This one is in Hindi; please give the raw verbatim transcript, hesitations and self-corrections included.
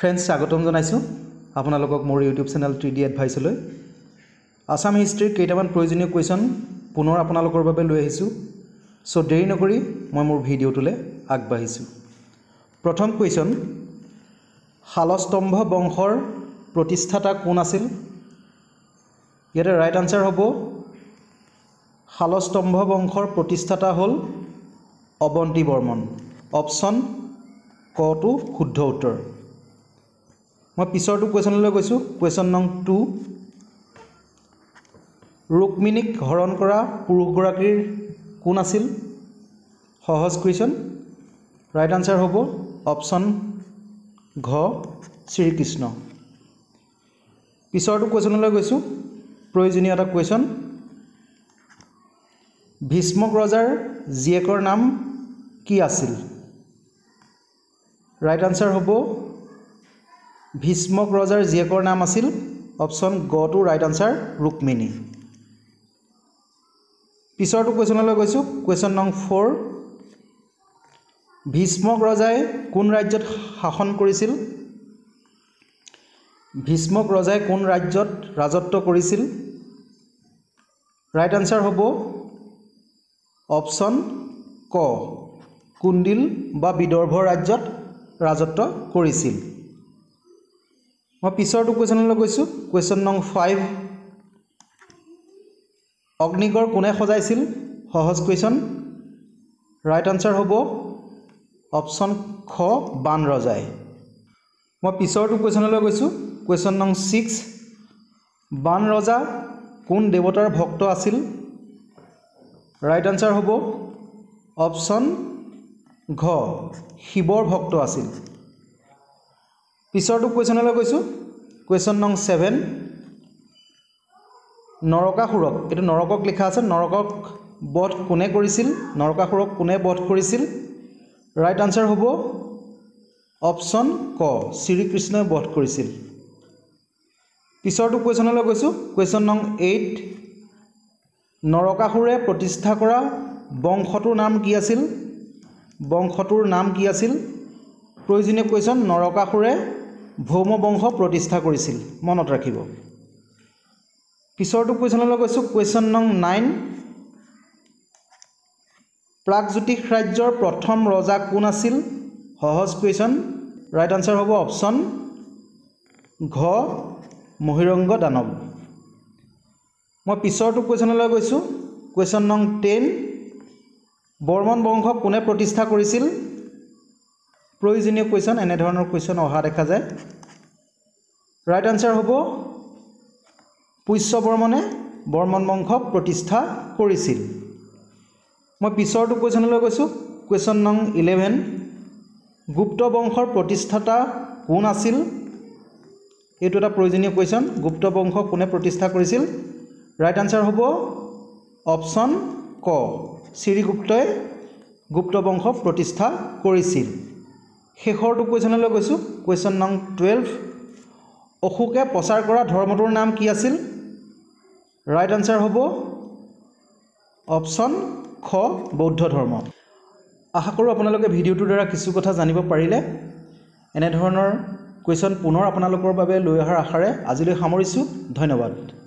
फ्रेंड्स स्वागतम जानाइছো आपनालोকক मोर यूट्यूब चैनल टीडी एडवाइस লৈ आसाम हिस्ट्री केइटामान प्रयोजनीय क्वेश्चन पुनर आपनालोকৰ বাবে লৈ আহিছো सो देरि नकरि মই मोर भिडिओटले আগবাঢ়িছো। प्रथम क्वेश्चन শালস্তম্ভ বংশৰ प्रतिष्ठाता কোন আছিল? ইয়াতে राइट आन्सर হবো শালস্তম্ভ বংশৰ प्रतिष्ठाता হল অবন্তি বৰ্মন। অপশন क টু শুদ্ধ উত্তৰ। मैं पिछर तो क्वेश्चन लो गई क्वेश्चन नंग टू रुक्मिणीक हरण करा पुरुषगराकीर कोन आसिल? सहज क्वेश्चन राइट आन्सर हबो ऑप्शन घ श्रीकृष्ण। पिछर तो क्वेश्चन लो गई प्रयोजनीय एटा क्वेश्चन भीष्मक रजार जियेकर नाम की आसिल? राइट आन्सर हबो भीष्मक रजार जियेकर नाम आसिल ऑप्शन ग टू राइट आन्सर रुक्मिणी। पिछर तो क्वेश्चन लो गई क्वेश्चन नंग फोर भीष्मक रजाय कोन राज्यत शासन करिसिल? भीष्मक रजाय कोन राज्यत राजत्व करिसिल? राइट आन्सर हबो ऑप्शन क कुंडिल बा विदर्भ राज्यत राजत्व करिसिल। मैं पिछर तो क्वेश्चन लो गई क्वेश्चन नंग फाइव अग्निगढ़ कोने सजाइसिल? सहज क्वेश्चन राइट आन्सर हबो ऑप्शन ख बान रजाय। मैं पिछर तो क्वेश्चन लो गई क्वेश्चन नंग सिक्स बान रजा कोन देवतार भक्त आसिल? राइट आन्सर हबो ऑप्शन घ शिवर भक्त आसिल। पिछर तो क्वेश्चन लो गई क्वेश्चन नंग सेवेन नरकासुरक ये नरकक लिखा आछे नरकक बध कोने करिसिल? नरकासुरक कोने बध करिसिल? राइट आन्सर हबो ऑप्शन क श्रीकृष्णए बध करिसिल। पिछर तो क्वेश्चन लो गई क्वेश्चन नंग एट नरकासुरे प्रतिष्ठा करा वंशटोर नाम की आसिल? वंशटोर नाम की आसिल? प्रयोजनीय क्वेश्चन नरकासुरे भौम वंश प्रतिष्ठा करिसिल मनत राखिब। पिछर तो क्वेश्चन लो गई क्वेश्चन नंग नाइन प्रागज्योतिष राज्यर प्रथम रजा कोन आसिल? सहज क्वेश्चन राइट आन्सर हबो ऑप्शन घ महिरंग दानव। मैं पिछर तो क्वेश्चन लो गई क्वेश्चन नंग टेन बर्मन वंश कोने प्रतिष्ठा करिसिल? प्रयोजनीय क्वेश्चन एने धৰণৰ क्वेश्चन अहा देखा जाए। राइट आन्सर हबो पुष्य बर्मने बर्मन वंश प्रतिष्ठा करिसिल। मैं पिछर तो क्वेश्चन लो गई क्वेश्चन नंग इलेवेन गुप्त वंशर प्रतिष्ठाता कोन आसिल? ये तो प्रयोजनीय क्वेश्चन गुप्त वंश कोने प्रतिष्ठा करिसिल? राइट आन्सर हबो ऑप्शन क श्रीगुप्तए गुप्त वंश प्रतिष्ठा करिसिल। शेषर तो क्वेश्चन लो गई क्वेश्चन नंग ट्वेल्व अशोके प्रचार करा धर्मटोर नाम की आसिल? राइट आन्सर हबो ऑप्शन ख बौद्ध धर्म। आशा करूँ आपनालोके भिडिओटोर द्वारा किछु कथा जानिब पारिले। एने धৰণৰ क्वेश्चन पुनर आपनालोকৰ বাবে লৈ অহাৰ আশাৰে আজিলৈ সামৰিছো। ধন্যবাদ।